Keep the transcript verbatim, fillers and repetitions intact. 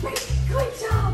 Great job!